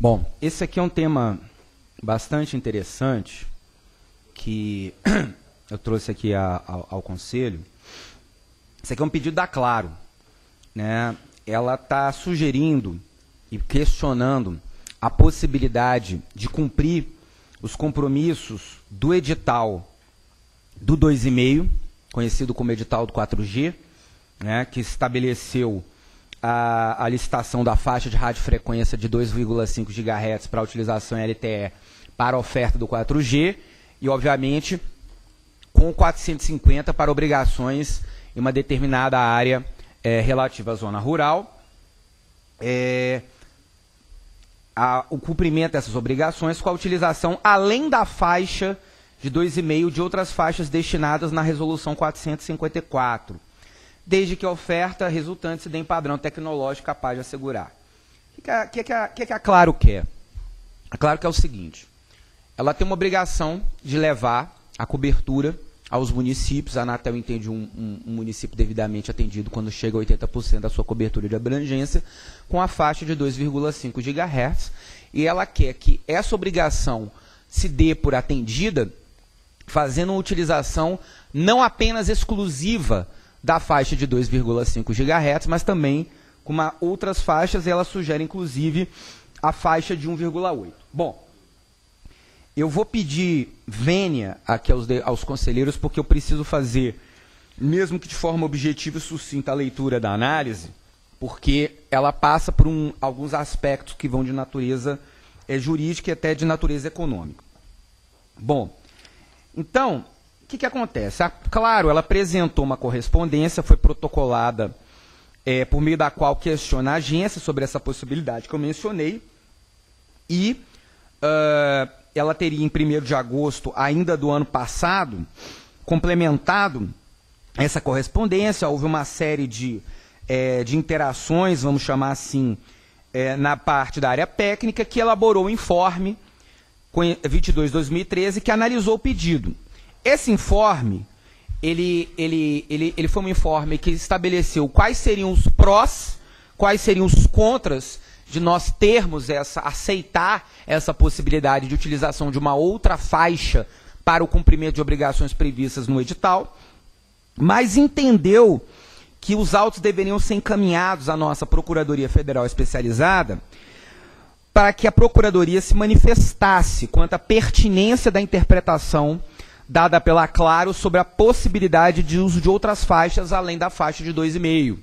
Bom, esse aqui é um tema bastante interessante que eu trouxe aqui ao Conselho. Esse aqui é um pedido da Claro, né? Ela está sugerindo e questionando a possibilidade de cumprir os compromissos do edital do 2,5, conhecido como edital do 4G, né, que estabeleceu a licitação da faixa de radiofrequência de 2,5 GHz para utilização em LTE para a oferta do 4G e, obviamente, com 450 para obrigações em uma determinada área relativa à zona rural. O cumprimento dessas obrigações com a utilização, além da faixa de 2,5, de outras faixas destinadas na Resolução 454, desde que a oferta resultante se dê em padrão tecnológico capaz de assegurar. O que a Claro quer? A Claro quer o seguinte: ela tem uma obrigação de levar a cobertura aos municípios. A Anatel entende um município devidamente atendido quando chega a 80% da sua cobertura de abrangência, com a faixa de 2,5 GHz, e ela quer que essa obrigação se dê por atendida, fazendo uma utilização não apenas exclusiva da faixa de 2,5 GHz, mas também com outras faixas. Ela sugere, inclusive, a faixa de 1,8. Bom, eu vou pedir vênia aqui aos conselheiros, porque eu preciso fazer, mesmo que de forma objetiva e sucinta, a leitura da análise, porque ela passa por alguns aspectos que vão de natureza jurídica e até de natureza econômica. Bom, então, o que acontece? Claro, ela apresentou uma correspondência, foi protocolada, por meio da qual questiona a agência sobre essa possibilidade que eu mencionei, e ela teria, em 1º de agosto, ainda do ano passado, complementado essa correspondência. Houve uma série de interações, vamos chamar assim, na parte da área técnica, que elaborou o informe 22/2013, que analisou o pedido. Esse informe, ele foi um informe que estabeleceu quais seriam os prós, quais seriam os contras de nós termos aceitar essa possibilidade de utilização de uma outra faixa para o cumprimento de obrigações previstas no edital, mas entendeu que os autos deveriam ser encaminhados à nossa Procuradoria Federal Especializada para que a Procuradoria se manifestasse quanto à pertinência da interpretação dada pela Claro sobre a possibilidade de uso de outras faixas além da faixa de 2,5.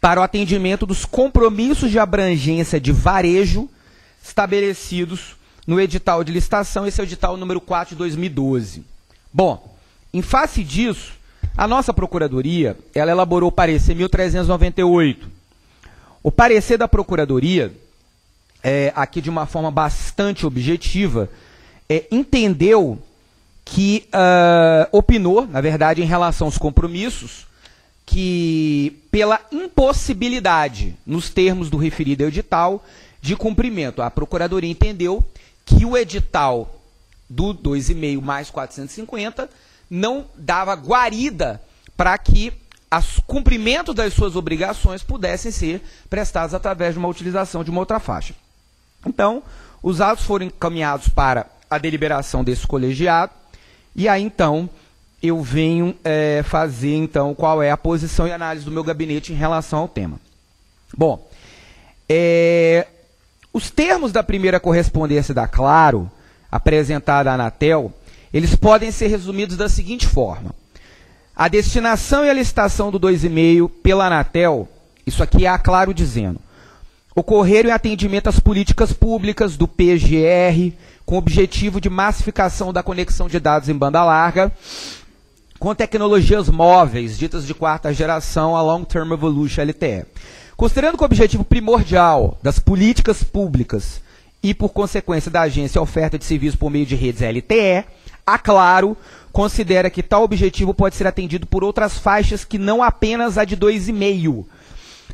Para o atendimento dos compromissos de abrangência de varejo estabelecidos no edital de licitação, esse é o edital número 4 de 2012. Bom, em face disso, a nossa Procuradoria, ela elaborou o parecer 1398. O parecer da Procuradoria, aqui de uma forma bastante objetiva, entendeu que, opinou, na verdade, em relação aos compromissos, que pela impossibilidade, nos termos do referido edital, de cumprimento. A Procuradoria entendeu que o edital do 2,5 mais 450 não dava guarida para que os cumprimentos das suas obrigações pudessem ser prestados através de uma utilização de uma outra faixa. Então, os autos foram encaminhados para a deliberação desse colegiado, e aí então eu venho fazer então qual é a posição e análise do meu gabinete em relação ao tema. Bom, os termos da primeira correspondência da Claro, apresentada à Anatel, eles podem ser resumidos da seguinte forma: a destinação e a licitação do 2,5 pela Anatel, isso aqui é a Claro dizendo, ocorreram em atendimento às políticas públicas do PGR, com o objetivo de massificação da conexão de dados em banda larga, com tecnologias móveis, ditas de 4ª geração, a Long Term Evolution LTE. Considerando que o objetivo primordial das políticas públicas e, por consequência, da agência, a oferta de serviços por meio de redes LTE, a Claro considera que tal objetivo pode ser atendido por outras faixas que não apenas a de 2,5,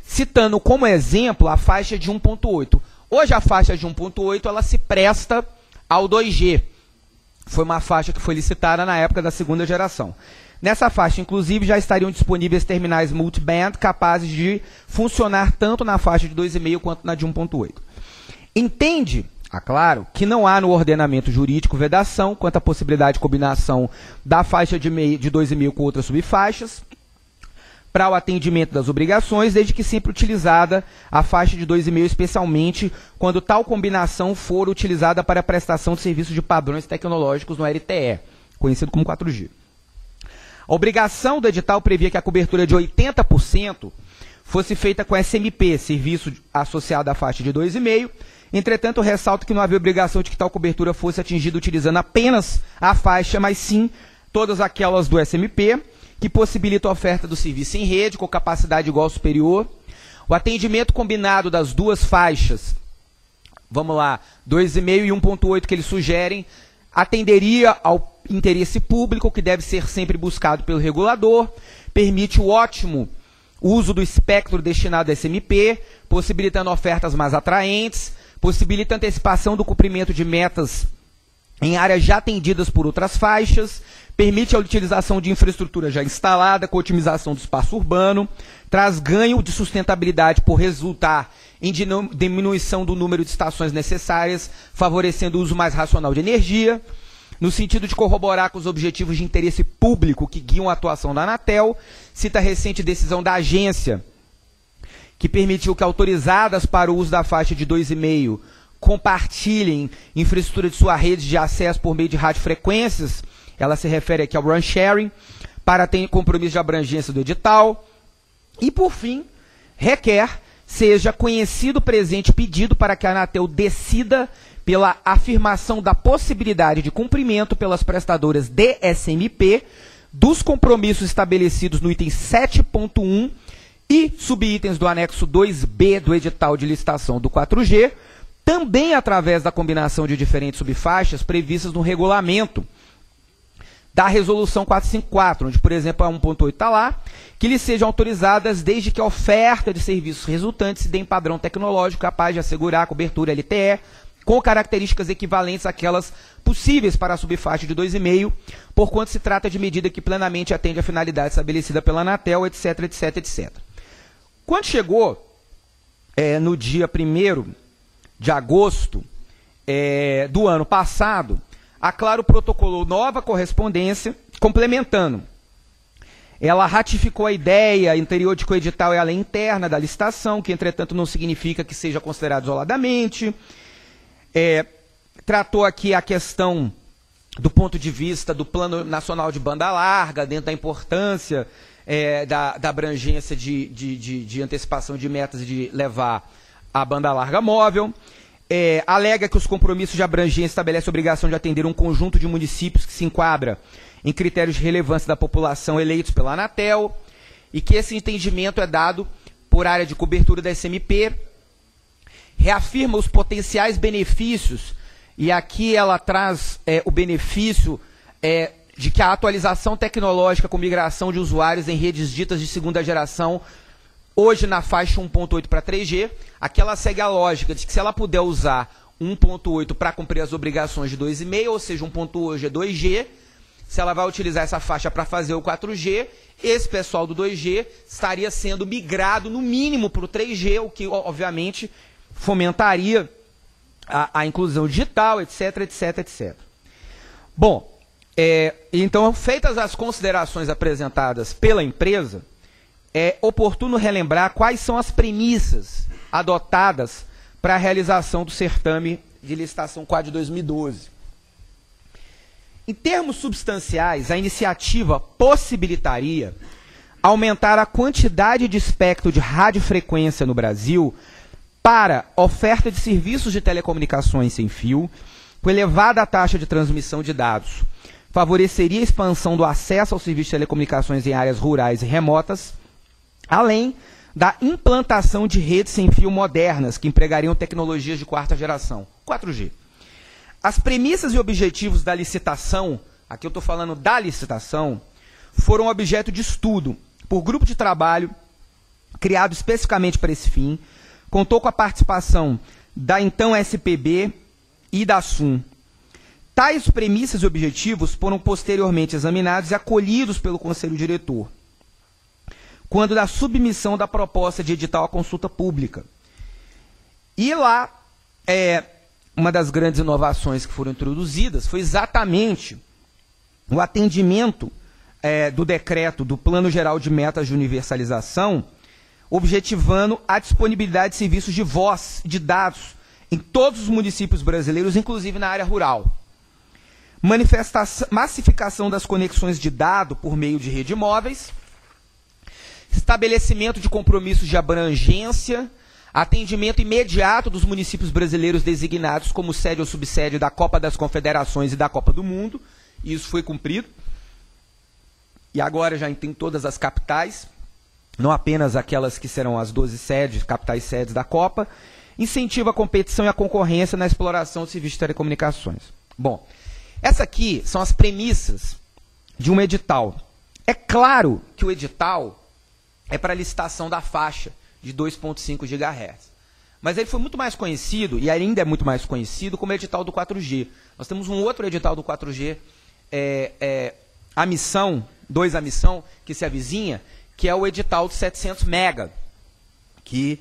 citando como exemplo a faixa de 1,8. Hoje a faixa de 1,8 ela se presta ao 2G. Foi uma faixa que foi licitada na época da 2ª geração. Nessa faixa, inclusive, já estariam disponíveis terminais multiband capazes de funcionar tanto na faixa de 2,5 quanto na de 1,8. Entende, Claro, que não há no ordenamento jurídico vedação quanto à possibilidade de combinação da faixa de 2,5 com outras subfaixas para o atendimento das obrigações, desde que sempre utilizada a faixa de 2,5, especialmente quando tal combinação for utilizada para a prestação de serviços de padrões tecnológicos no LTE, conhecido como 4G. A obrigação do edital previa que a cobertura de 80% fosse feita com SMP, serviço associado à faixa de 2,5. Entretanto, ressalto que não havia obrigação de que tal cobertura fosse atingida utilizando apenas a faixa, mas sim todas aquelas do SMP, que possibilita a oferta do serviço em rede, com capacidade igual ou superior. O atendimento combinado das duas faixas, vamos lá, 2,5 e 1,8 que eles sugerem, atenderia ao interesse público, que deve ser sempre buscado pelo regulador, permite o ótimo uso do espectro destinado a SMP, possibilitando ofertas mais atraentes, possibilita a antecipação do cumprimento de metas em áreas já atendidas por outras faixas, permite a utilização de infraestrutura já instalada, com otimização do espaço urbano, traz ganho de sustentabilidade por resultar em diminuição do número de estações necessárias, favorecendo o uso mais racional de energia, no sentido de corroborar com os objetivos de interesse público que guiam a atuação da Anatel. Cita a recente decisão da agência, que permitiu que autorizadas para o uso da faixa de 2,5 compartilhem infraestrutura de sua rede de acesso por meio de radiofrequências, ela se refere aqui ao run sharing, para ter compromisso de abrangência do edital. E, por fim, requer seja conhecido o presente pedido para que a Anatel decida pela afirmação da possibilidade de cumprimento pelas prestadoras de SMP dos compromissos estabelecidos no item 7.1 e subitens do anexo 2B do edital de licitação do 4G, também através da combinação de diferentes subfaixas previstas no regulamento da Resolução 454, onde, por exemplo, a 1.8 está lá, que lhes sejam autorizadas desde que a oferta de serviços resultantes se dê em padrão tecnológico capaz de assegurar a cobertura LTE com características equivalentes àquelas possíveis para a subfaixa de 2,5, porquanto se trata de medida que plenamente atende à finalidade estabelecida pela Anatel, etc, etc, etc. Quando chegou no dia 1º de agosto do ano passado, a Claro protocolou nova correspondência, complementando. Ela ratificou a ideia anterior de que o edital é a lei interna da licitação, que, entretanto, não significa que seja considerado isoladamente. Tratou aqui a questão do ponto de vista do Plano Nacional de Banda Larga, dentro da importância da abrangência de antecipação de metas de levar a banda larga móvel. Alega que os compromissos de abrangência estabelecem a obrigação de atender um conjunto de municípios que se enquadra em critérios de relevância da população eleitos pela Anatel, e que esse entendimento é dado por área de cobertura da SMP, reafirma os potenciais benefícios, e aqui ela traz o benefício de que a atualização tecnológica com migração de usuários em redes ditas de segunda geração, hoje na faixa 1.8 para 3G, aqui ela segue a lógica de que se ela puder usar 1.8 para cumprir as obrigações de 2,5, ou seja, 1.8 é 2G, se ela vai utilizar essa faixa para fazer o 4G, esse pessoal do 2G estaria sendo migrado no mínimo para o 3G, o que obviamente fomentaria a inclusão digital, etc, etc, etc. Bom, então feitas as considerações apresentadas pela empresa, é oportuno relembrar quais são as premissas adotadas para a realização do certame de licitação 4 de 2012. Em termos substanciais, a iniciativa possibilitaria aumentar a quantidade de espectro de radiofrequência no Brasil para oferta de serviços de telecomunicações sem fio, com elevada taxa de transmissão de dados. Favoreceria a expansão do acesso aos serviços de telecomunicações em áreas rurais e remotas, além da implantação de redes sem fio modernas, que empregariam tecnologias de quarta geração, 4G. As premissas e objetivos da licitação, aqui eu estou falando da licitação, foram objeto de estudo por grupo de trabalho criado especificamente para esse fim, contou com a participação da então SPB e da SUM. Tais premissas e objetivos foram posteriormente examinados e acolhidos pelo Conselho Diretor, quando da submissão da proposta de edital à consulta pública. E lá Uma das grandes inovações que foram introduzidas foi exatamente o atendimento do decreto do Plano Geral de Metas de Universalização, objetivando a disponibilidade de serviços de voz, de dados, em todos os municípios brasileiros, inclusive na área rural. Massificação das conexões de dado por meio de rede móveis, estabelecimento de compromissos de abrangência, atendimento imediato dos municípios brasileiros designados como sede ou subsede da Copa das Confederações e da Copa do Mundo, e isso foi cumprido. E agora já tem todas as capitais, não apenas aquelas que serão as 12 sedes, capitais sedes da Copa. Incentiva a competição e a concorrência na exploração de serviços de telecomunicações. Bom, essas aqui são as premissas de um edital. É claro que o edital é para a licitação da faixa de 2,5 GHz. Mas ele foi muito mais conhecido, e ainda é muito mais conhecido, como edital do 4G. Nós temos um outro edital do 4G, a missão, dois a missão, que se avizinha, que é o edital de 700 MB, que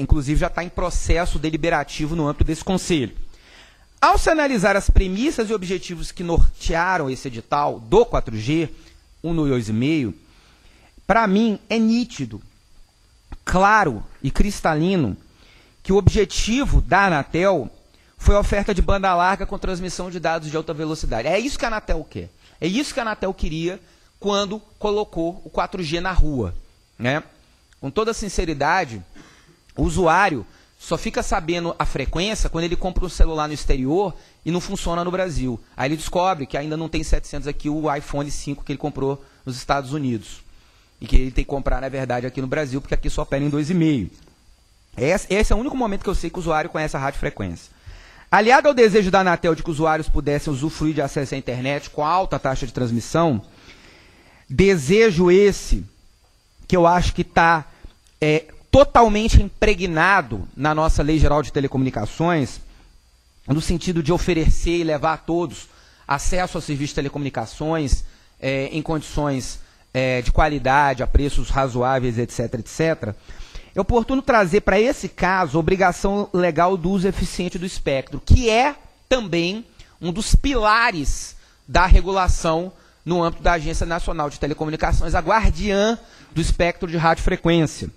inclusive já está em processo deliberativo no âmbito desse Conselho. Ao se analisar as premissas e objetivos que nortearam esse edital do 4G, 1,8,5, para mim é nítido, claro e cristalino que o objetivo da Anatel foi a oferta de banda larga com transmissão de dados de alta velocidade. É isso que a Anatel quer, é isso que a Anatel queria quando colocou o 4G na rua, né? Com toda a sinceridade, o usuário só fica sabendo a frequência quando ele compra um celular no exterior e não funciona no Brasil. Aí ele descobre que ainda não tem 700 aqui o iPhone 5 que ele comprou nos Estados Unidos. E que ele tem que comprar, na verdade, aqui no Brasil, porque aqui só opera em 2,5. Esse é o único momento que eu sei que o usuário conhece a radiofrequência. Aliado ao desejo da Anatel de que usuários pudessem usufruir de acesso à internet com alta taxa de transmissão, desejo esse que eu acho que está totalmente impregnado na nossa Lei Geral de Telecomunicações, no sentido de oferecer e levar a todos acesso ao serviço de telecomunicações em condições de qualidade, a preços razoáveis, etc., etc., é oportuno trazer para esse caso a obrigação legal do uso eficiente do espectro, que é também um dos pilares da regulação no âmbito da Agência Nacional de Telecomunicações, a guardiã do espectro de radiofrequência,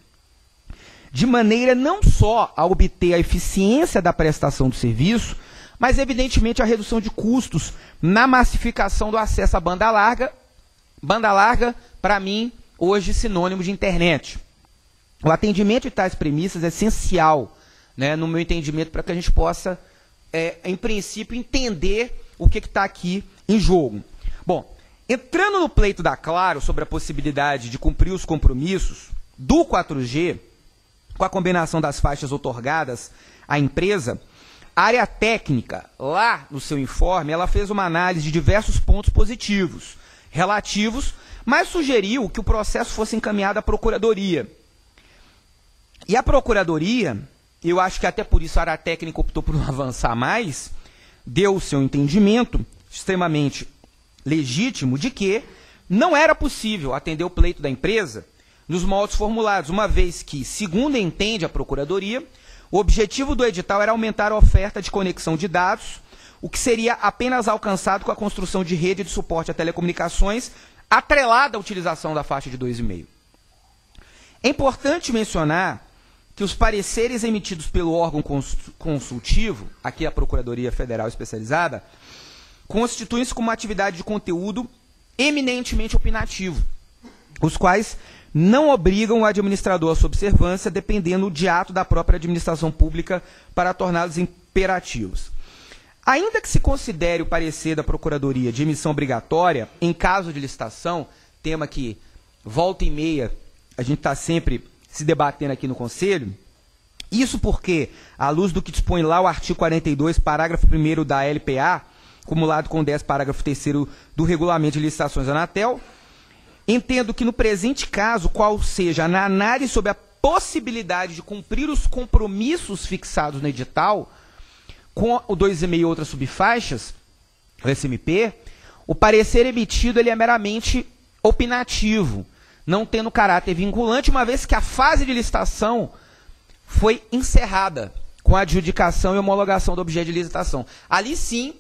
de maneira não só a obter a eficiência da prestação do serviço, mas evidentemente a redução de custos na massificação do acesso à banda larga. Banda larga, para mim, hoje sinônimo de internet. O atendimento de tais premissas é essencial, né, no meu entendimento, para que a gente possa, em princípio, entender o que está aqui em jogo. Bom, entrando no pleito da Claro sobre a possibilidade de cumprir os compromissos do 4G, com a combinação das faixas outorgadas à empresa, a área técnica, lá no seu informe, ela fez uma análise de diversos pontos positivos, relativos, mas sugeriu que o processo fosse encaminhado à Procuradoria. E a Procuradoria, eu acho que até por isso a área técnica optou por não avançar mais, deu o seu entendimento, extremamente legítimo, de que não era possível atender o pleito da empresa nos moldes formulados, uma vez que, segundo entende a Procuradoria, o objetivo do edital era aumentar a oferta de conexão de dados, o que seria apenas alcançado com a construção de rede de suporte a telecomunicações, atrelada à utilização da faixa de 2,5. É importante mencionar que os pareceres emitidos pelo órgão consultivo, aqui a Procuradoria Federal Especializada, constituem-se como uma atividade de conteúdo eminentemente opinativo, os quais não obrigam o administrador à sua observância, dependendo de ato da própria administração pública para torná-los imperativos. Ainda que se considere o parecer da Procuradoria de emissão obrigatória, em caso de licitação, tema que volta e meia a gente está sempre se debatendo aqui no Conselho, isso porque, à luz do que dispõe lá o artigo 42, parágrafo 1º da LPA, acumulado com 10, parágrafo 3º do Regulamento de Licitações da Anatel, entendo que no presente caso, qual seja na análise sobre a possibilidade de cumprir os compromissos fixados no edital, com o 2,5 e outras subfaixas, o SMP, o parecer emitido ele é meramente opinativo, não tendo caráter vinculante, uma vez que a fase de licitação foi encerrada com a adjudicação e homologação do objeto de licitação. Ali sim,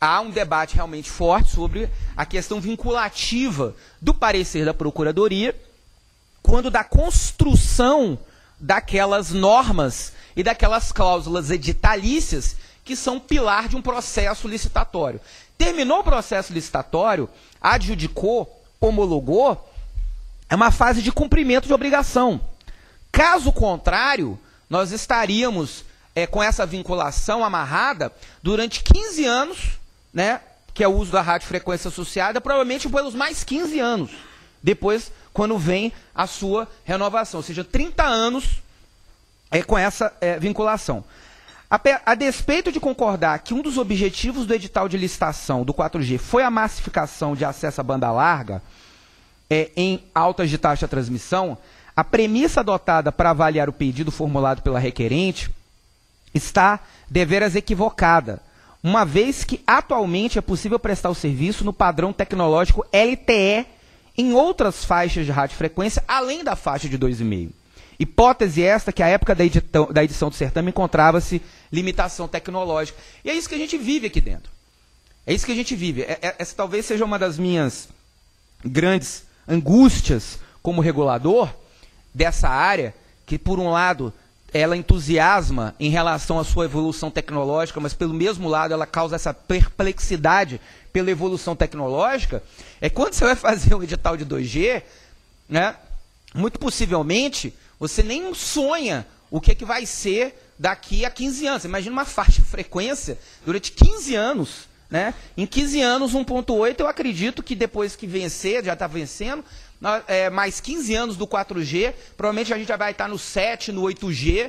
há um debate realmente forte sobre a questão vinculativa do parecer da Procuradoria, quando da construção daquelas normas e daquelas cláusulas editalícias que são pilar de um processo licitatório. Terminou o processo licitatório, adjudicou, homologou, é uma fase de cumprimento de obrigação. Caso contrário, nós estaríamos com essa vinculação amarrada durante 15 anos, né, que é o uso da radiofrequência associada, provavelmente pelos mais 15 anos, depois quando vem a sua renovação, ou seja, 30 anos com essa vinculação. A despeito de concordar que um dos objetivos do edital de licitação do 4G foi a massificação de acesso à banda larga em altas de taxa de transmissão, a premissa adotada para avaliar o pedido formulado pela requerente está deveras equivocada, uma vez que atualmente é possível prestar o serviço no padrão tecnológico LTE em outras faixas de radiofrequência, além da faixa de 2,5. Hipótese esta que à época da edição do certame encontrava-se limitação tecnológica. E é isso que a gente vive aqui dentro. É isso que a gente vive. Essa talvez seja uma das minhas grandes angústias como regulador dessa área, que por um lado ela entusiasma em relação à sua evolução tecnológica, mas pelo mesmo lado ela causa essa perplexidade pela evolução tecnológica. É quando você vai fazer um edital de 2G, né, muito possivelmente você nem sonha o que é que vai ser daqui a 15 anos. Imagina uma faixa de frequência durante 15 anos. Né? Em 15 anos, 1.8, eu acredito que depois que vencer, já está vencendo, mais 15 anos do 4G, provavelmente a gente já vai estar no 7, no 8G,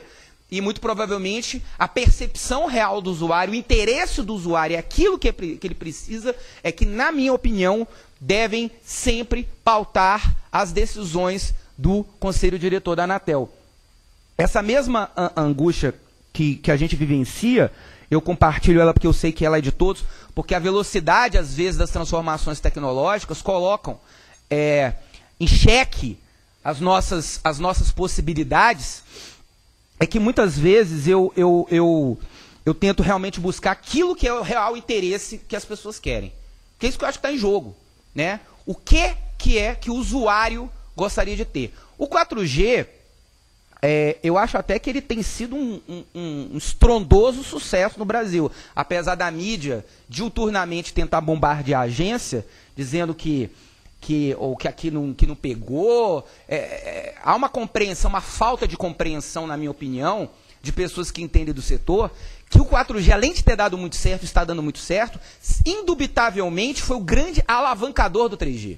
e muito provavelmente a percepção real do usuário, o interesse do usuário e aquilo que ele precisa, é que, na minha opinião, devem sempre pautar as decisões do Conselho Diretor da Anatel. Essa mesma angústia que a gente vivencia, eu compartilho ela porque eu sei que ela é de todos, porque a velocidade, às vezes, das transformações tecnológicas colocam em xeque as nossas possibilidades, é que muitas vezes eu tento realmente buscar aquilo que é o real interesse que as pessoas querem. Que é isso que eu acho que está em jogo. Né? O que é que o usuário gostaria de ter. O 4G, eu acho até que ele tem sido um estrondoso sucesso no Brasil, apesar da mídia diuturnamente tentar bombardear a agência, dizendo que aqui não pegou. Há uma compreensão, uma falta de compreensão, na minha opinião, de pessoas que entendem do setor, que o 4G, além de ter dado muito certo, está dando muito certo, indubitavelmente foi o grande alavancador do 3G.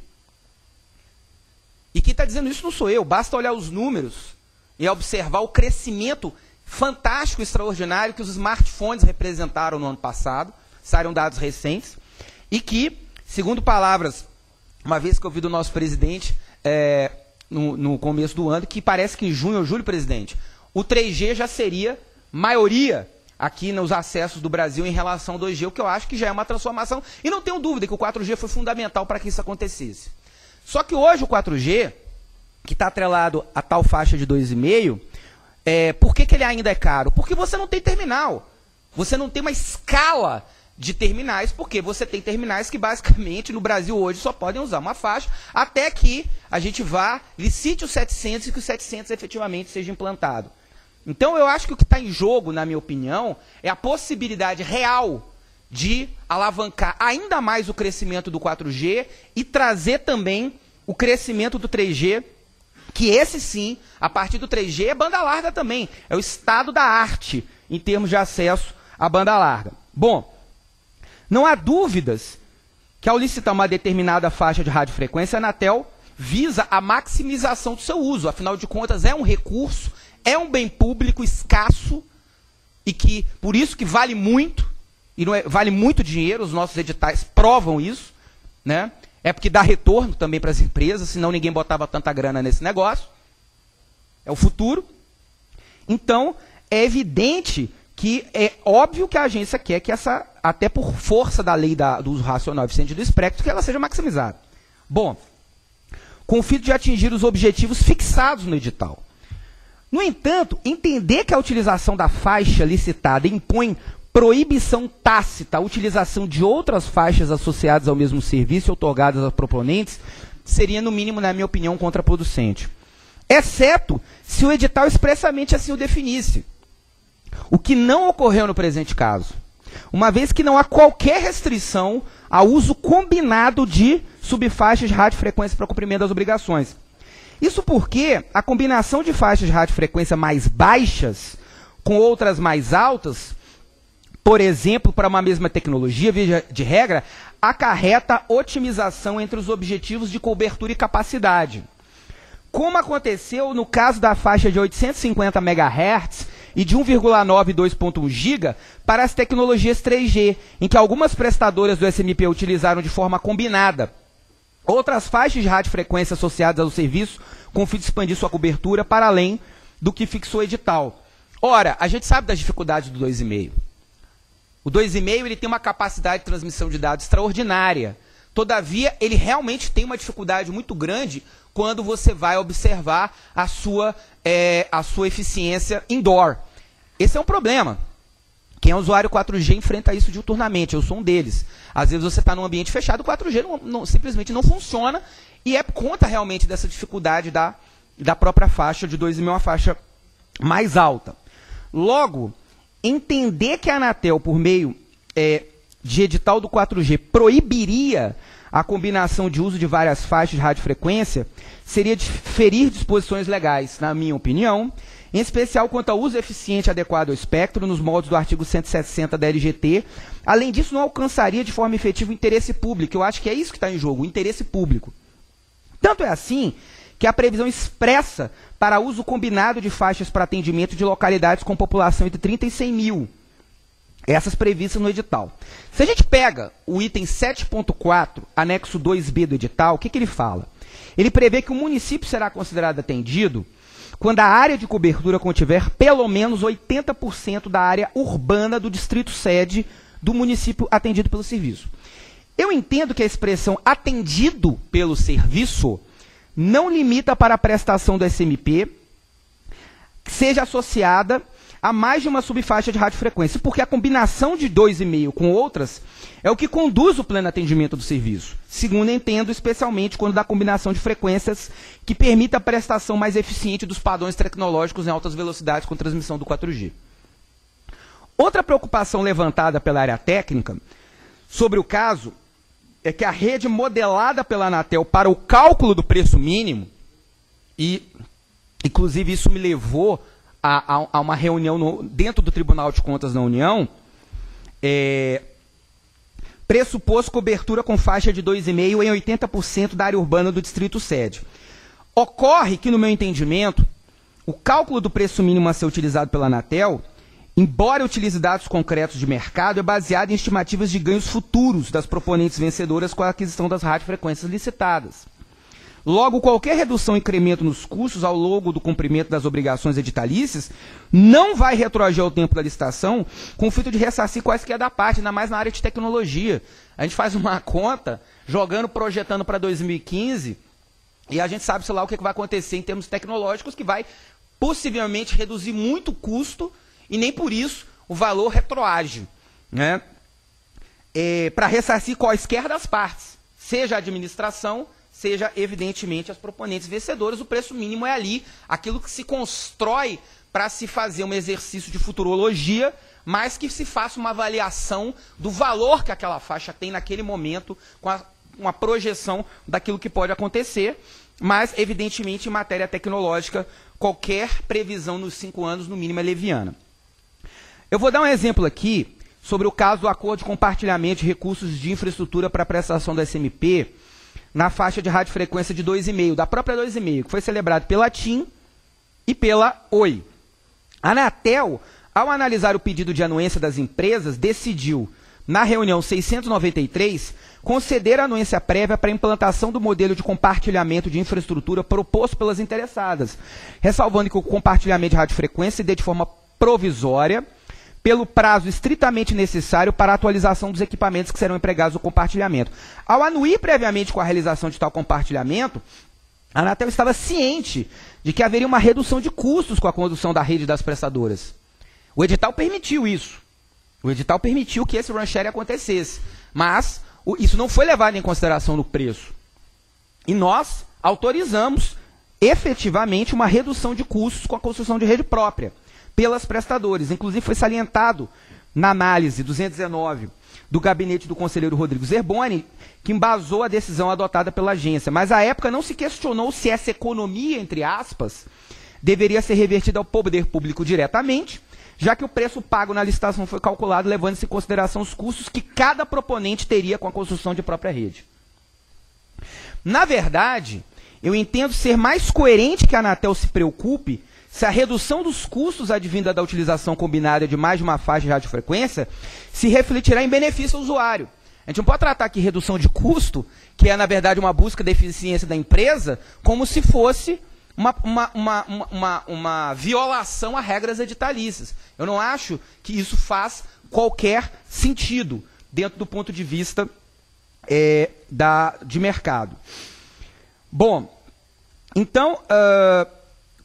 E quem está dizendo isso não sou eu, basta olhar os números e observar o crescimento fantástico, extraordinário que os smartphones representaram no ano passado, saíram dados recentes, e que, segundo palavras, uma vez que eu ouvi do nosso presidente no começo do ano, que parece que em junho ou julho, presidente, o 3G já seria maioria aqui nos acessos do Brasil em relação ao 2G, o que eu acho que já é uma transformação, e não tenho dúvida que o 4G foi fundamental para que isso acontecesse. Só que hoje o 4G, que está atrelado a tal faixa de 2,5, por que ele ainda é caro? Porque você não tem terminal. Você não tem uma escala de terminais, porque você tem terminais que basicamente no Brasil hoje só podem usar uma faixa, até que a gente vá, licite o 700 e que o 700 efetivamente seja implantado. Então eu acho que o que está em jogo, na minha opinião, é a possibilidade real de alavancar ainda mais o crescimento do 4G e trazer também o crescimento do 3G, que esse sim, a partir do 3G, é banda larga também. É o estado da arte em termos de acesso à banda larga. Bom, não há dúvidas que ao licitar uma determinada faixa de radiofrequência, a Anatel visa a maximização do seu uso. Afinal de contas, é um recurso, é um bem público escasso e que, por isso que vale muito, e não é, vale muito dinheiro, os nossos editais provam isso, né? É porque dá retorno também para as empresas, senão ninguém botava tanta grana nesse negócio. É o futuro. Então, é evidente que é óbvio que a agência quer que essa, até por força da lei do uso racional e eficiente do espectro, que ela seja maximizada. Bom, com o fim de atingir os objetivos fixados no edital, No entanto, entender que a utilização da faixa licitada impõe proibição tácita à utilização de outras faixas associadas ao mesmo serviço outorgadas a proponentes seria, no mínimo, na minha opinião, contraproducente. Exceto se o edital expressamente assim o definisse, o que não ocorreu no presente caso, uma vez que não há qualquer restrição ao uso combinado de subfaixas de radiofrequência para cumprimento das obrigações. Isso porque a combinação de faixas de radiofrequência mais baixas com outras mais altas, por exemplo, para uma mesma tecnologia, via de regra, acarreta otimização entre os objetivos de cobertura e capacidade, como aconteceu no caso da faixa de 850 MHz e de 1,9 e 2,1 GB para as tecnologias 3G, em que algumas prestadoras do SMP utilizaram de forma combinada outras faixas de radiofrequência associadas ao serviço, com fim de expandir sua cobertura para além do que fixou o edital. Ora, a gente sabe das dificuldades do 2,5. O 2,5 ele tem uma capacidade de transmissão de dados extraordinária. Todavia, ele realmente tem uma dificuldade muito grande quando você vai observar a sua eficiência indoor. Esse é um problema. Quem é usuário 4G enfrenta isso diuturnamente, eu sou um deles. Às vezes você está num ambiente fechado, o 4G simplesmente não funciona e é por conta realmente dessa dificuldade da própria faixa de 2,5, uma faixa mais alta. Logo, entender que a Anatel, por meio de edital do 4G, proibiria a combinação de uso de várias faixas de radiofrequência seria de ferir disposições legais, na minha opinião, em especial quanto ao uso eficiente e adequado ao espectro, nos moldes do artigo 160 da LGT. Além disso, não alcançaria de forma efetiva o interesse público. Eu acho que é isso que está em jogo, o interesse público. Tanto é assim que a previsão expressa para uso combinado de faixas para atendimento de localidades com população entre 30 e 100 mil, essas previstas no edital. Se a gente pega o item 7.4, anexo 2B do edital, o que ele fala? Ele prevê que o município será considerado atendido quando a área de cobertura contiver pelo menos 80% da área urbana do distrito sede do município atendido pelo serviço. Eu entendo que a expressão atendido pelo serviço não limita para a prestação do SMP que seja associada a mais de uma subfaixa de radiofrequência, porque a combinação de 2,5 com outras é o que conduz o pleno atendimento do serviço, segundo entendo, especialmente quando da combinação de frequências que permita a prestação mais eficiente dos padrões tecnológicos em altas velocidades com transmissão do 4G. Outra preocupação levantada pela área técnica sobre o caso é que a rede modelada pela Anatel para o cálculo do preço mínimo, e inclusive isso me levou a uma reunião dentro do Tribunal de Contas da União, pressupôs cobertura com faixa de 2,5 em 80% da área urbana do distrito sede. Ocorre que, no meu entendimento, o cálculo do preço mínimo a ser utilizado pela Anatel, embora utilize dados concretos de mercado, é baseado em estimativas de ganhos futuros das proponentes vencedoras com a aquisição das radiofrequências licitadas. Logo, qualquer redução ou incremento nos custos ao longo do cumprimento das obrigações editalícias não vai retroagir ao tempo da licitação com o fito de ressarcir quaisquer da parte, ainda mais na área de tecnologia. A gente faz uma conta, projetando para 2015, e a gente sabe, sei lá, o que vai acontecer em termos tecnológicos, que vai possivelmente reduzir muito o custo e nem por isso o valor retroage, né? Para ressarcir quaisquer das partes, seja a administração, seja, evidentemente, as proponentes vencedoras. O preço mínimo é ali aquilo que se constrói para se fazer um exercício de futurologia, mas que se faça uma avaliação do valor que aquela faixa tem naquele momento, com uma projeção daquilo que pode acontecer, mas, evidentemente, em matéria tecnológica, qualquer previsão nos 5 anos, no mínimo, é leviana. Eu vou dar um exemplo aqui sobre o caso do acordo de compartilhamento de recursos de infraestrutura para a prestação da SMP, na faixa de radiofrequência de 2,5, da própria 2,5, que foi celebrado pela TIM e pela OI. A Anatel, ao analisar o pedido de anuência das empresas, decidiu, na reunião 693, conceder a anuência prévia para a implantação do modelo de compartilhamento de infraestrutura proposto pelas interessadas, ressalvando que o compartilhamento de radiofrequência se dê de forma provisória, pelo prazo estritamente necessário para a atualização dos equipamentos que serão empregados no compartilhamento. Ao anuir previamente com a realização de tal compartilhamento, A Anatel estava ciente de que haveria uma redução de custos com a condução da rede das prestadoras. O edital permitiu isso. O edital permitiu que esse run share acontecesse. Mas isso não foi levado em consideração no preço. E nós autorizamos efetivamente uma redução de custos com a construção de rede própria pelas prestadoras. Inclusive foi salientado na análise 219 do gabinete do conselheiro Rodrigo Zerboni, que embasou a decisão adotada pela agência. Mas à época não se questionou se essa economia, entre aspas, deveria ser revertida ao poder público diretamente, já que o preço pago na licitação foi calculado levando-se em consideração os custos que cada proponente teria com a construção de própria rede. Na verdade, eu entendo ser mais coerente que a Anatel se preocupe se a redução dos custos advinda da utilização combinada de mais de uma faixa de radiofrequência se refletirá em benefício ao usuário. A gente não pode tratar aqui redução de custo, que é na verdade uma busca da eficiência da empresa, como se fosse uma violação a regras editalícias. Eu não acho que isso faz qualquer sentido dentro do ponto de vista de mercado. Bom, então,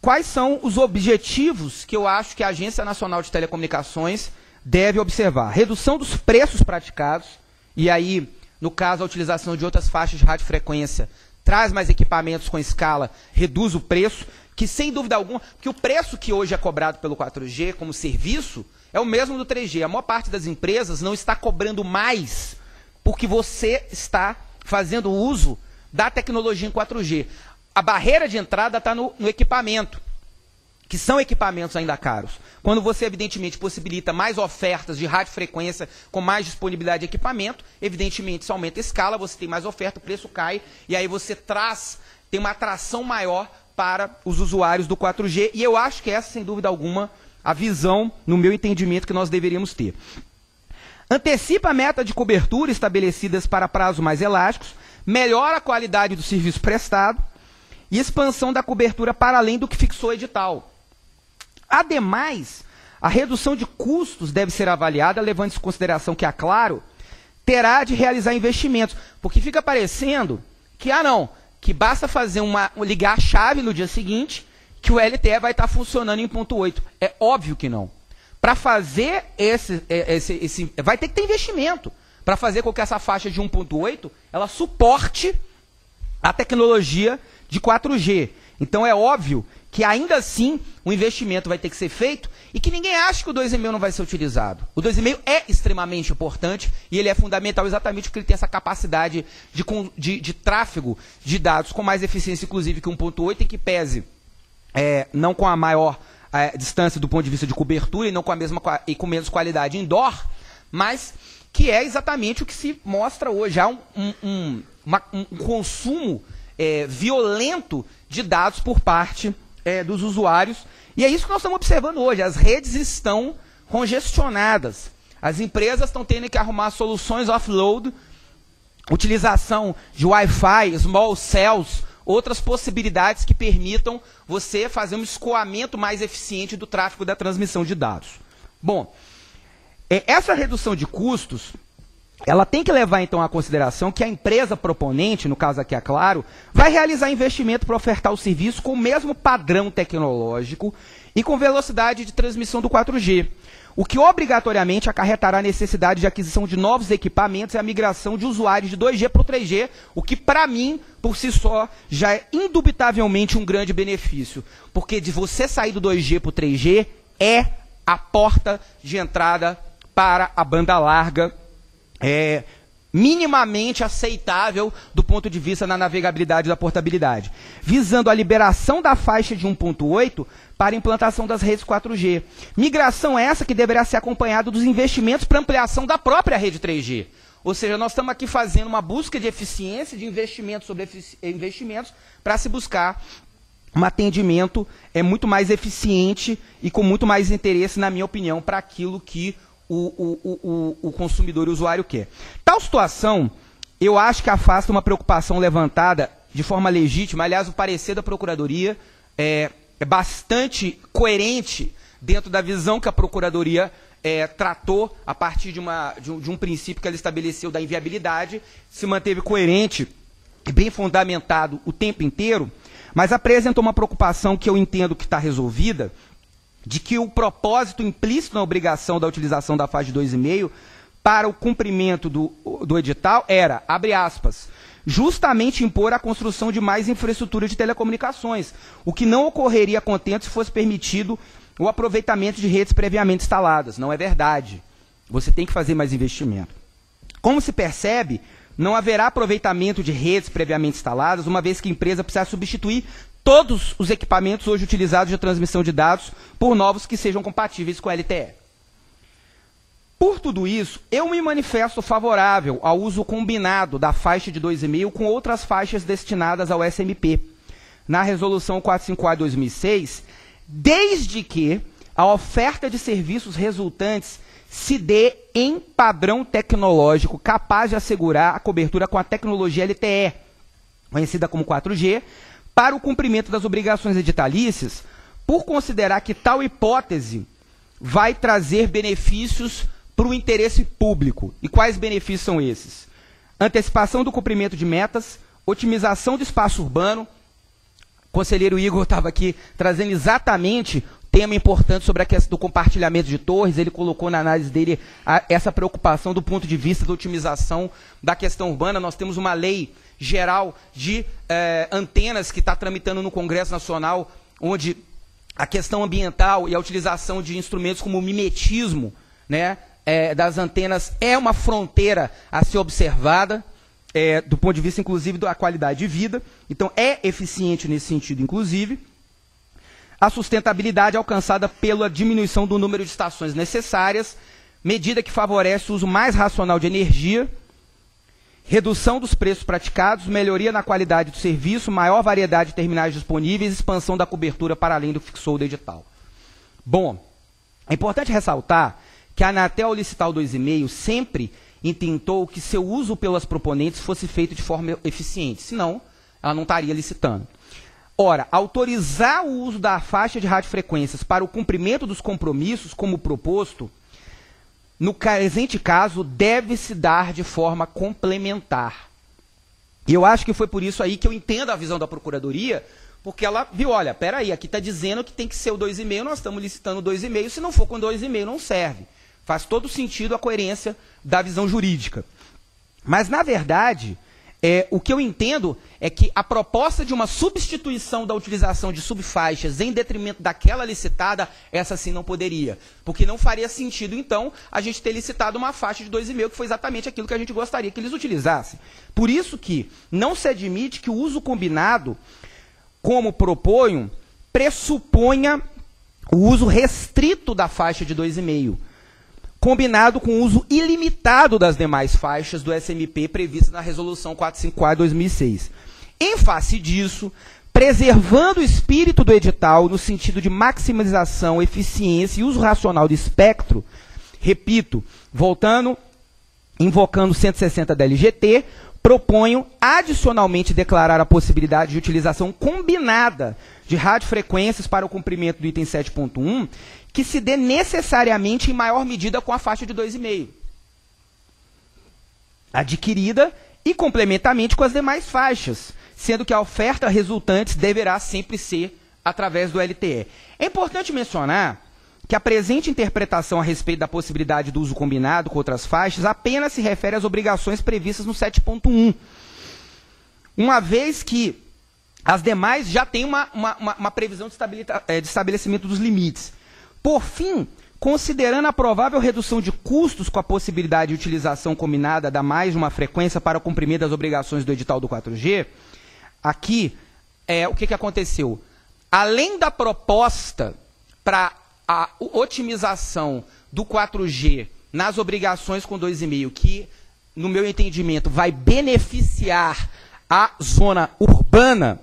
quais são os objetivos que eu acho que a Agência Nacional de Telecomunicações deve observar? Redução dos preços praticados, e aí, no caso, a utilização de outras faixas de radiofrequência traz mais equipamentos com escala, reduz o preço, que sem dúvida alguma, que o preço que hoje é cobrado pelo 4G como serviço é o mesmo do 3G. A maior parte das empresas não está cobrando mais porque você está fazendo uso da tecnologia em 4G. A barreira de entrada está no equipamento, que são equipamentos ainda caros. Quando você, evidentemente, possibilita mais ofertas de radiofrequência com mais disponibilidade de equipamento, evidentemente, se aumenta a escala, você tem mais oferta, o preço cai, e aí você tem uma atração maior para os usuários do 4G, e eu acho que essa, sem dúvida alguma, a visão, no meu entendimento, que nós deveríamos ter. Antecipa a meta de cobertura estabelecidas para prazos mais elásticos, melhora a qualidade do serviço prestado e expansão da cobertura para além do que fixou o edital. Ademais, a redução de custos deve ser avaliada, levando em consideração que a Claro terá de realizar investimentos, porque fica parecendo que, que basta fazer ligar a chave no dia seguinte, que o LTE vai estar funcionando em 1.8. É óbvio que não. Para fazer vai ter que ter investimento para fazer com que essa faixa de 1.8 ela suporte a tecnologia de 4G. Então é óbvio que ainda assim o investimento vai ter que ser feito e que ninguém acha que o 2,5 não vai ser utilizado. O 2,5 é extremamente importante e ele é fundamental exatamente porque ele tem essa capacidade de tráfego de dados com mais eficiência inclusive que 1.8 e que pese não com a maior distância do ponto de vista de cobertura e não com a mesma e com menos qualidade indoor, mas que é exatamente o que se mostra hoje. Há um consumo violento de dados por parte dos usuários. E é isso que nós estamos observando hoje. As redes estão congestionadas. As empresas estão tendo que arrumar soluções offload, utilização de Wi-Fi, small cells, outras possibilidades que permitam você fazer um escoamento mais eficiente do tráfego da transmissão de dados. Bom, essa redução de custos, ela tem que levar então à consideração que a empresa proponente, no caso aqui a Claro, vai realizar investimento para ofertar o serviço com o mesmo padrão tecnológico e com velocidade de transmissão do 4G, o que obrigatoriamente acarretará a necessidade de aquisição de novos equipamentos e a migração de usuários de 2G para o 3G, o que para mim, por si só, já é indubitavelmente um grande benefício, porque de você sair do 2G para o 3G é a porta de entrada para a banda larga, minimamente aceitável do ponto de vista na navegabilidade e da portabilidade, visando a liberação da faixa de 1.8 para a implantação das redes 4G. Migração essa que deverá ser acompanhada dos investimentos para ampliação da própria rede 3G. Ou seja, nós estamos aqui fazendo uma busca de eficiência, de investimentos sobre investimentos, para se buscar um atendimento muito mais eficiente e com muito mais interesse, na minha opinião, para aquilo que o consumidor e o usuário quer. Tal situação, eu acho que afasta uma preocupação levantada de forma legítima. Aliás, o parecer da Procuradoria é bastante coerente dentro da visão que a Procuradoria tratou a partir de um princípio que ela estabeleceu da inviabilidade, se manteve coerente e bem fundamentado o tempo inteiro, Mas apresenta uma preocupação que eu entendo que está resolvida, de que o propósito implícito na obrigação da utilização da faixa de 2,5 para o cumprimento do edital era, abre aspas, justamente impor a construção de mais infraestrutura de telecomunicações, o que não ocorreria contento se fosse permitido o aproveitamento de redes previamente instaladas. Não é verdade. Você tem que fazer mais investimento. Como se percebe, não haverá aproveitamento de redes previamente instaladas, uma vez que a empresa precisará substituir todos os equipamentos hoje utilizados de transmissão de dados por novos que sejam compatíveis com a LTE. Por tudo isso, eu me manifesto favorável ao uso combinado da faixa de 2,5 com outras faixas destinadas ao SMP, na Resolução 454 de 2006, desde que a oferta de serviços resultantes se dê em padrão tecnológico capaz de assegurar a cobertura com a tecnologia LTE, conhecida como 4G, para o cumprimento das obrigações editalícias, por considerar que tal hipótese vai trazer benefícios para o interesse público. E quais benefícios são esses? Antecipação do cumprimento de metas, otimização do espaço urbano. O conselheiro Igor estava aqui trazendo exatamente tema importante sobre a questão do compartilhamento de torres. Ele colocou na análise dele essa preocupação do ponto de vista da otimização da questão urbana. Nós temos uma lei geral de antenas que está tramitando no Congresso Nacional, onde a questão ambiental e a utilização de instrumentos como o mimetismo, né, das antenas é uma fronteira a ser observada, do ponto de vista, inclusive, da qualidade de vida. Então, é eficiente nesse sentido, inclusive. A sustentabilidade alcançada pela diminuição do número de estações necessárias, medida que favorece o uso mais racional de energia, redução dos preços praticados, melhoria na qualidade do serviço, maior variedade de terminais disponíveis, expansão da cobertura para além do que fixou do edital. Bom, é importante ressaltar que a Anatel, ao licitar o 2,5, sempre intentou que seu uso pelas proponentes fosse feito de forma eficiente, senão ela não estaria licitando. Ora, autorizar o uso da faixa de radiofrequências para o cumprimento dos compromissos, como proposto, no presente caso, deve se dar de forma complementar. E eu acho que foi por isso aí que eu entendo a visão da Procuradoria, porque ela viu, olha, peraí, aqui está dizendo que tem que ser o 2,5, nós estamos licitando 2,5, se não for com 2,5 não serve. Faz todo sentido a coerência da visão jurídica. Mas, na verdade, o que eu entendo é que a proposta de uma substituição da utilização de subfaixas em detrimento daquela licitada, essa sim não poderia. Porque não faria sentido, então, a gente ter licitado uma faixa de 2,5, que foi exatamente aquilo que a gente gostaria que eles utilizassem. Por isso que não se admite que o uso combinado, como proponho, pressuponha o uso restrito da faixa de 2,5. Combinado com o uso ilimitado das demais faixas do SMP prevista na Resolução 454 de 2006. Em face disso, preservando o espírito do edital no sentido de maximização, eficiência e uso racional do espectro, repito, voltando, invocando 160 da LGT, proponho adicionalmente declarar a possibilidade de utilização combinada de radiofrequências para o cumprimento do item 7.1, que se dê necessariamente em maior medida com a faixa de 2,5, adquirida e complementamente com as demais faixas, sendo que a oferta resultante deverá sempre ser através do LTE. É importante mencionar que a presente interpretação a respeito da possibilidade do uso combinado com outras faixas apenas se refere às obrigações previstas no 7.1, uma vez que as demais já têm uma previsão de estabelecimento dos limites. Por fim, considerando a provável redução de custos com a possibilidade de utilização combinada da mais de uma frequência para o cumprimento das obrigações do edital do 4G, aqui, o que aconteceu? Além da proposta para a otimização do 4G nas obrigações com 2,5, que, no meu entendimento, vai beneficiar a zona urbana,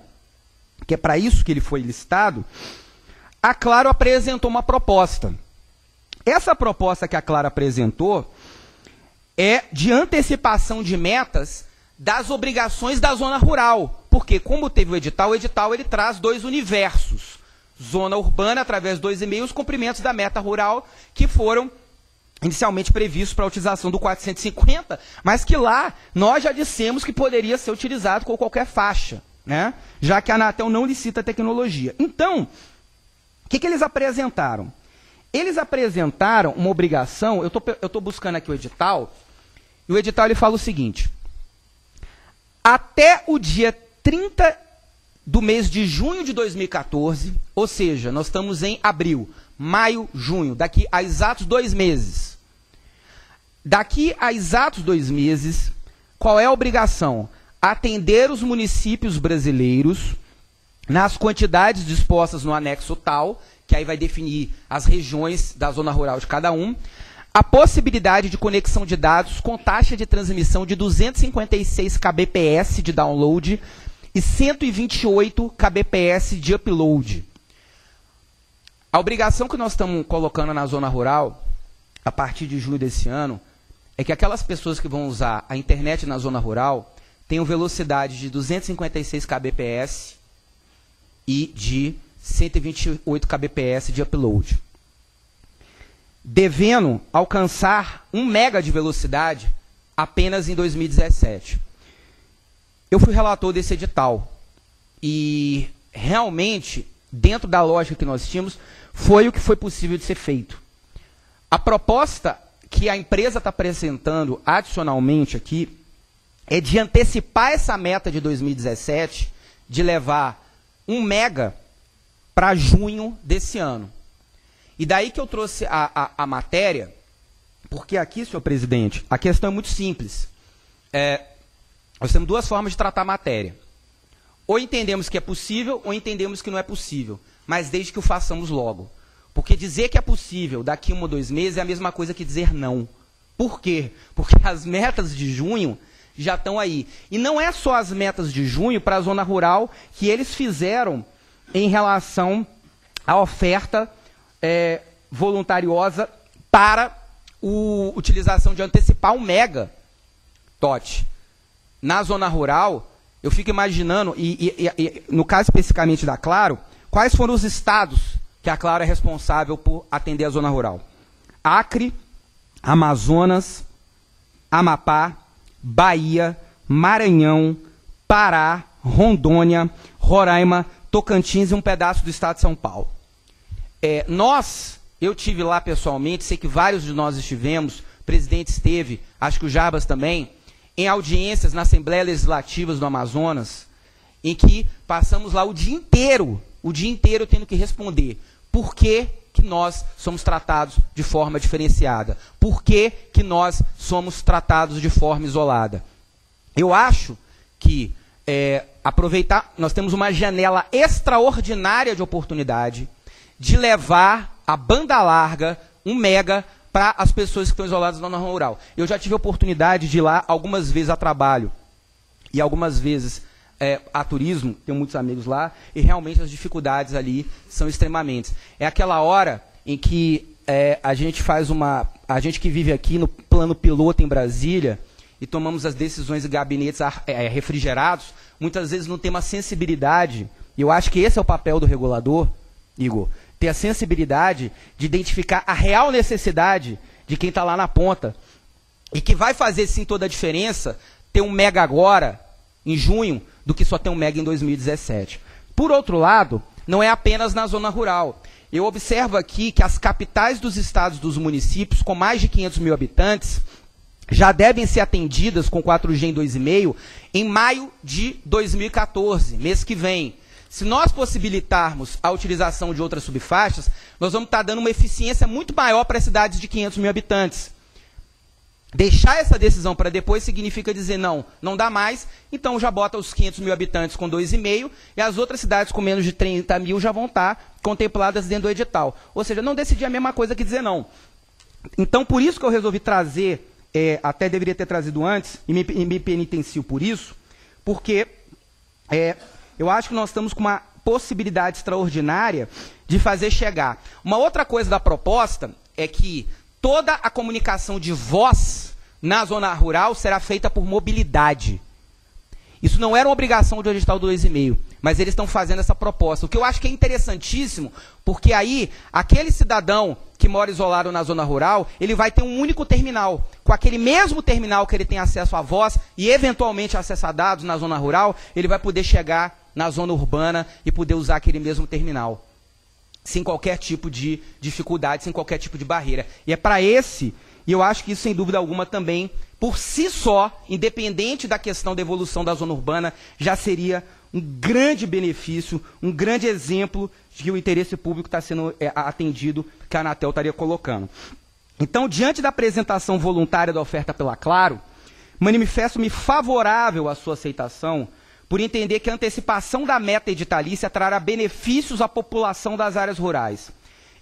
que é para isso que ele foi licitado, a Claro apresentou uma proposta. Essa proposta que a Claro apresentou é de antecipação de metas das obrigações da zona rural, porque como teve o edital ele traz dois universos, zona urbana através dos 2,5 e os cumprimentos da meta rural que foram inicialmente previstos para a utilização do 450, mas que lá nós já dissemos que poderia ser utilizado com qualquer faixa. né? Já que a Anatel não licita a tecnologia. Então, o que eles apresentaram? Eles apresentaram uma obrigação, eu tô buscando aqui o edital, e o edital ele fala o seguinte: até o dia 30 do mês de junho de 2014, ou seja, nós estamos em abril, maio, junho, daqui a exatos 2 meses. Daqui a exatos 2 meses, qual é a obrigação? Atender os municípios brasileiros nas quantidades dispostas no anexo tal, que aí vai definir as regiões da zona rural de cada um, a possibilidade de conexão de dados com taxa de transmissão de 256 kbps de download e 128 kbps de upload. A obrigação que nós estamos colocando na zona rural, a partir de julho desse ano, é que aquelas pessoas que vão usar a internet na zona rural tenham velocidade de 256 kbps e de 128 kbps de upload, devendo alcançar 1 mega de velocidade apenas em 2017. Eu fui relator desse edital e realmente, dentro da lógica que nós tínhamos, foi o que foi possível de ser feito. A proposta que a empresa está apresentando adicionalmente aqui é de antecipar essa meta de 2017, de levar 1 mega para junho desse ano. E daí que eu trouxe a matéria, porque aqui, senhor presidente, a questão é muito simples. Nós temos duas formas de tratar a matéria. Ou entendemos que é possível, ou entendemos que não é possível, mas desde que o façamos logo. Porque dizer que é possível daqui a 1 ou 2 meses é a mesma coisa que dizer não. Por quê? Porque as metas de junho já estão aí. E não é só as metas de junho para a zona rural que eles fizeram em relação à oferta voluntariosa para a utilização de antecipar 1 mega TOT. Na zona rural, eu fico imaginando, e no caso especificamente da Claro, quais foram os estados que a Claro é responsável por atender a zona rural? Acre, Amazonas, Amapá, Bahia, Maranhão, Pará, Rondônia, Roraima, Tocantins e um pedaço do estado de São Paulo. Eu tive lá pessoalmente, sei que vários de nós estivemos, o presidente esteve, acho que o Jarbas também, em audiências na Assembleia Legislativa do Amazonas, em que passamos lá o dia inteiro tendo que responder por que que nós somos tratados de forma diferenciada, por que que nós somos tratados de forma isolada. Eu acho que aproveitar, nós temos uma janela extraordinária de oportunidade de levar a banda larga, 1 mega, para as pessoas que estão isoladas na zona rural. Eu já tive a oportunidade de ir lá algumas vezes a trabalho e algumas vezes a turismo, tenho muitos amigos lá, e realmente as dificuldades ali são extremamente. É aquela hora em que a gente faz uma... A gente que vive aqui no plano piloto em Brasília e tomamos as decisões em gabinetes refrigerados, muitas vezes não tem uma sensibilidade, e eu acho que esse é o papel do regulador, Igor, ter a sensibilidade de identificar a real necessidade de quem está lá na ponta. E que vai fazer sim toda a diferença ter 1 mega agora, em junho, do que só ter 1 mega em 2017. Por outro lado, não é apenas na zona rural. Eu observo aqui que as capitais dos estados dos municípios, com mais de 500 mil habitantes, já devem ser atendidas com 4G em 2,5 em maio de 2014, mês que vem. Se nós possibilitarmos a utilização de outras subfaixas, nós vamos estar dando uma eficiência muito maior para as cidades de 500 mil habitantes. Deixar essa decisão para depois significa dizer não, não dá mais, então já bota os 500 mil habitantes com 2,5 e as outras cidades com menos de 30 mil já vão estar contempladas dentro do edital. Ou seja, não decidir a mesma coisa que dizer não. Então, por isso que eu resolvi trazer, até deveria ter trazido antes, e me penitencio por isso, porque... eu acho que nós estamos com uma possibilidade extraordinária de fazer chegar. Uma outra coisa da proposta é que toda a comunicação de voz na zona rural será feita por mobilidade. Isso não era uma obrigação do edital 2,5. Mas eles estão fazendo essa proposta. O que eu acho que é interessantíssimo, porque aí, aquele cidadão que mora isolado na zona rural, ele vai ter um único terminal. Com aquele mesmo terminal que ele tem acesso à voz e, eventualmente, acesso a dados na zona rural, ele vai poder chegar na zona urbana e poder usar aquele mesmo terminal. Sem qualquer tipo de dificuldade, sem qualquer tipo de barreira. E é para esse, e eu acho que isso, sem dúvida alguma, também, por si só, independente da questão da evolução da zona urbana, já seria um grande benefício, um grande exemplo de que o interesse público está sendo atendido, que a Anatel estaria colocando. Então, diante da apresentação voluntária da oferta pela Claro, manifesto-me favorável à sua aceitação, por entender que a antecipação da meta editalícia trará benefícios à população das áreas rurais.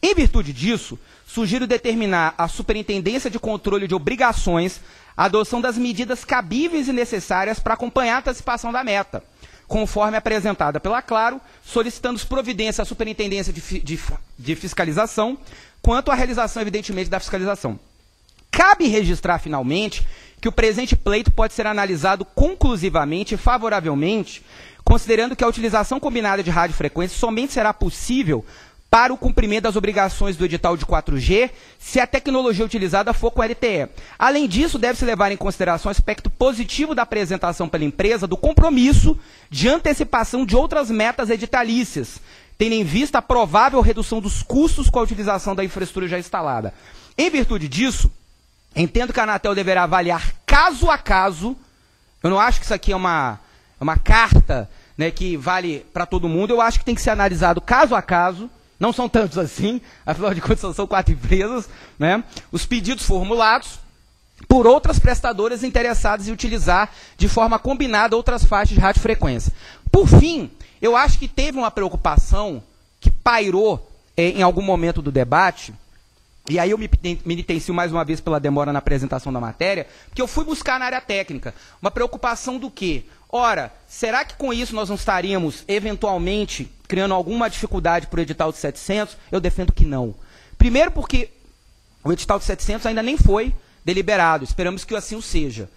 Em virtude disso, sugiro determinar à Superintendência de Controle de Obrigações a adoção das medidas cabíveis e necessárias para acompanhar a antecipação da meta, conforme apresentada pela Claro, solicitando providência à Superintendência de Fiscalização, quanto à realização, evidentemente, da fiscalização. Cabe registrar, finalmente, que o presente pleito pode ser analisado conclusivamente e favoravelmente, considerando que a utilização combinada de radiofrequência somente será possível para o cumprimento das obrigações do edital de 4G, se a tecnologia utilizada for com LTE. Além disso, deve-se levar em consideração o aspecto positivo da apresentação pela empresa do compromisso de antecipação de outras metas editalícias, tendo em vista a provável redução dos custos com a utilização da infraestrutura já instalada. Em virtude disso, entendo que a Anatel deverá avaliar caso a caso, eu não acho que isso aqui é uma carta, né, que vale para todo mundo, eu acho que tem que ser analisado caso a caso. Não são tantos assim, afinal de contas são 4 empresas, né? Os pedidos formulados por outras prestadoras interessadas em utilizar de forma combinada outras faixas de radiofrequência. Por fim, eu acho que teve uma preocupação que pairou em algum momento do debate, e aí eu me penitencio mais uma vez pela demora na apresentação da matéria, porque eu fui buscar na área técnica uma preocupação do quê? Ora, será que com isso nós não estaríamos, eventualmente, criando alguma dificuldade para o edital de 700? Eu defendo que não. Primeiro porque o edital de 700 ainda nem foi deliberado, esperamos que assim o seja.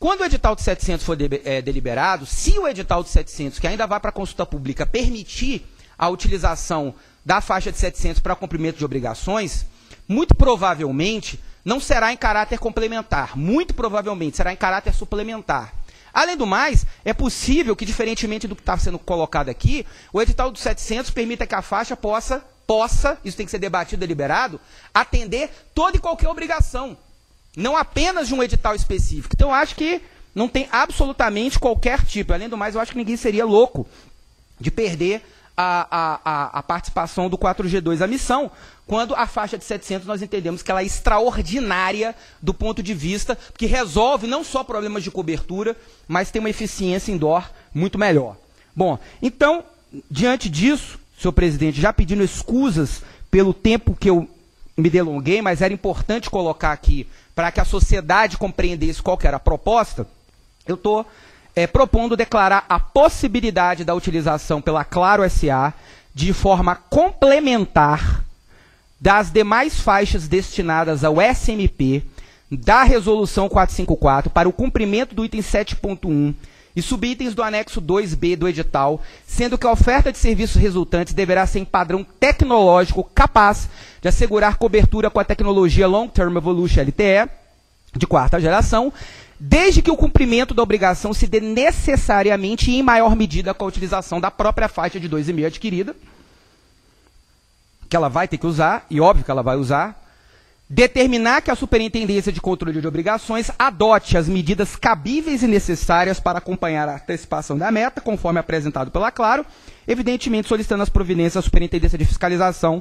Quando o edital de 700 for deliberado, se o edital de 700, que ainda vai para a consulta pública, permitir a utilização da faixa de 700 para cumprimento de obrigações, muito provavelmente não será em caráter complementar, muito provavelmente será em caráter suplementar. Além do mais, é possível que, diferentemente do que está sendo colocado aqui, o edital dos 700 permita que a faixa possa, isso tem que ser debatido, deliberado, atender toda e qualquer obrigação, não apenas de um edital específico. Então, eu acho que não tem absolutamente qualquer tipo. Além do mais, eu acho que ninguém seria louco de perder a participação do 4G2 à missão, quando a faixa de 700 nós entendemos que ela é extraordinária do ponto de vista, que resolve não só problemas de cobertura, mas tem uma eficiência indoor muito melhor. Bom, então, diante disso, senhor presidente, já pedindo escusas pelo tempo que eu me delonguei, mas era importante colocar aqui para que a sociedade compreendesse qual que era a proposta, eu estou propondo declarar a possibilidade da utilização pela Claro SA de forma complementar das demais faixas destinadas ao SMP da Resolução 454 para o cumprimento do item 7.1 e subitens do anexo 2B do edital, sendo que a oferta de serviços resultantes deverá ser em padrão tecnológico capaz de assegurar cobertura com a tecnologia Long Term Evolution LTE de 4ª geração, desde que o cumprimento da obrigação se dê necessariamente e em maior medida com a utilização da própria faixa de 2,5 adquirida, que ela vai ter que usar, e óbvio que ela vai usar, determinar que a Superintendência de Controle de Obrigações adote as medidas cabíveis e necessárias para acompanhar a antecipação da meta, conforme apresentado pela Claro, evidentemente solicitando as providências à Superintendência de Fiscalização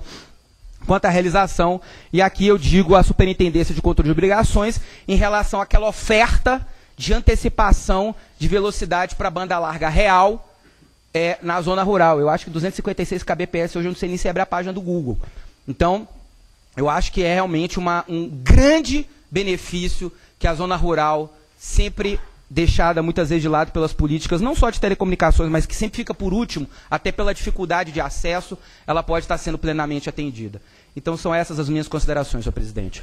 quanto à realização, e aqui eu digo à Superintendência de Controle de Obrigações, em relação àquela oferta de antecipação de velocidade para banda larga real na zona rural. Eu acho que 256 kbps, hoje eu não sei nem se abre a página do Google. Então, eu acho que é realmente um grande benefício que a zona rural, sempre deixada muitas vezes de lado pelas políticas, não só de telecomunicações, mas que sempre fica por último, até pela dificuldade de acesso, ela pode estar sendo plenamente atendida. Então são essas as minhas considerações, senhor presidente.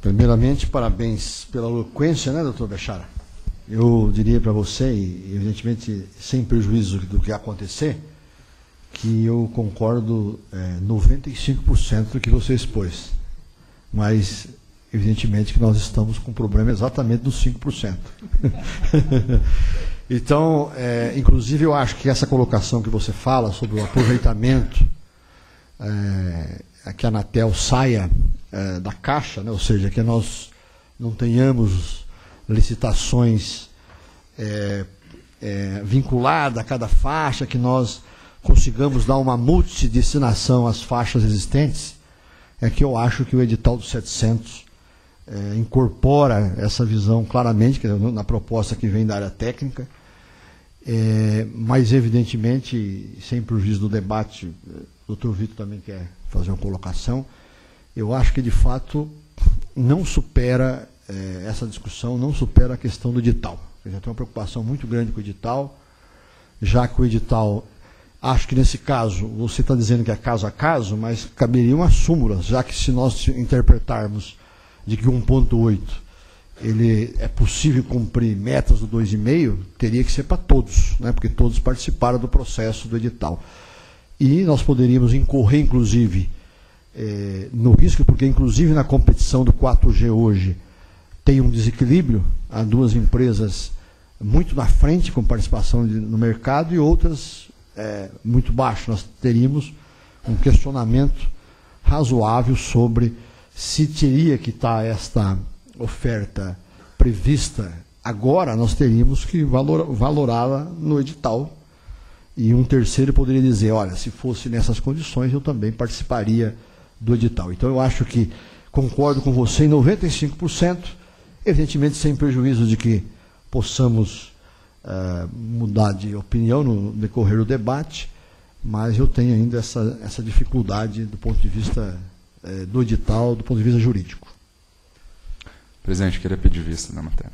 Primeiramente, parabéns pela eloquência, né, doutor Bechara? eu diria para você, e evidentemente sem prejuízo do que acontecer, que eu concordo 95% do que você expôs, mas evidentemente que nós estamos com um problema exatamente dos 5%. Então, inclusive eu acho que essa colocação que você fala sobre o aproveitamento, que a Anatel saia da caixa, né? Ou seja, que nós não tenhamos licitações vinculadas a cada faixa, que nós consigamos dar uma multidestinação às faixas existentes, é que eu acho que o edital do 700 incorpora essa visão claramente, na proposta que vem da área técnica, mas evidentemente, sem prejuízo do debate, o Dr. Vitor também quer fazer uma colocação, eu acho que de fato não supera essa discussão, não supera a questão do edital. Quer dizer, tem uma preocupação muito grande com o edital, já que o edital... Acho que nesse caso, você está dizendo que é caso a caso, mas caberia uma súmula, já que se nós interpretarmos de que 1,8 ele é possível cumprir metas do 2,5, teria que ser para todos, né? Porque todos participaram do processo do edital. E nós poderíamos incorrer, inclusive, no risco, porque inclusive na competição do 4G hoje tem um desequilíbrio, há duas empresas muito na frente com participação no mercado e outras... muito baixo, nós teríamos um questionamento razoável sobre se teria que estar esta oferta prevista agora, nós teríamos que valorá-la no edital. E um terceiro poderia dizer, olha, se fosse nessas condições, eu também participaria do edital. Então, eu acho que concordo com você em 95%, evidentemente sem prejuízo de que possamos... mudar de opinião no decorrer do debate, mas eu tenho ainda essa dificuldade do ponto de vista do edital, do ponto de vista jurídico. Presidente, queria pedir vista na matéria.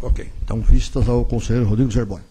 Ok. Então, vistas ao conselheiro Rodrigo Zerboni.